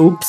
Oops.